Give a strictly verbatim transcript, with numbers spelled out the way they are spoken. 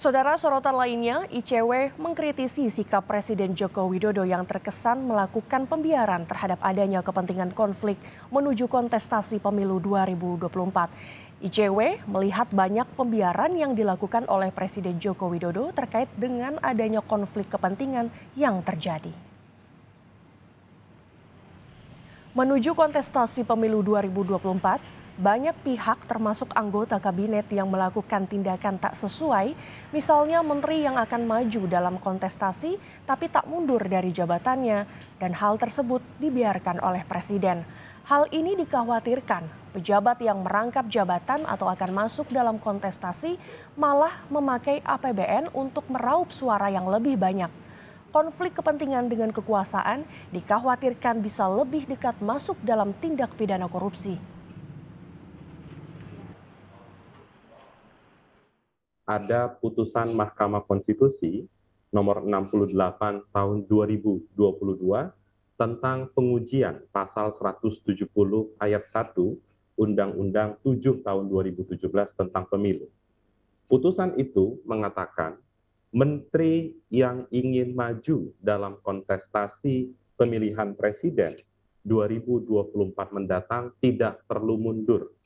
Saudara, sorotan lainnya, I C W mengkritisi sikap Presiden Joko Widodo yang terkesan melakukan pembiaran terhadap adanya kepentingan konflik menuju kontestasi pemilu dua ribu dua puluh empat. I C W melihat banyak pembiaran yang dilakukan oleh Presiden Joko Widodo terkait dengan adanya konflik kepentingan yang terjadi. Menuju kontestasi pemilu dua ribu dua puluh empat, banyak pihak termasuk anggota kabinet yang melakukan tindakan tak sesuai, misalnya menteri yang akan maju dalam kontestasi tapi tak mundur dari jabatannya, dan hal tersebut dibiarkan oleh Presiden. Hal ini dikhawatirkan pejabat yang merangkap jabatan atau akan masuk dalam kontestasi malah memakai A P B N untuk meraup suara yang lebih banyak. Konflik kepentingan dengan kekuasaan dikhawatirkan bisa lebih dekat masuk dalam tindak pidana korupsi. Ada putusan Mahkamah Konstitusi nomor enam puluh delapan tahun dua ribu dua puluh dua tentang pengujian pasal seratus tujuh puluh ayat satu Undang-Undang tujuh tahun dua ribu tujuh belas tentang pemilu. Putusan itu mengatakan menteri yang ingin maju dalam kontestasi pemilihan presiden dua ribu dua puluh empat mendatang tidak perlu mundur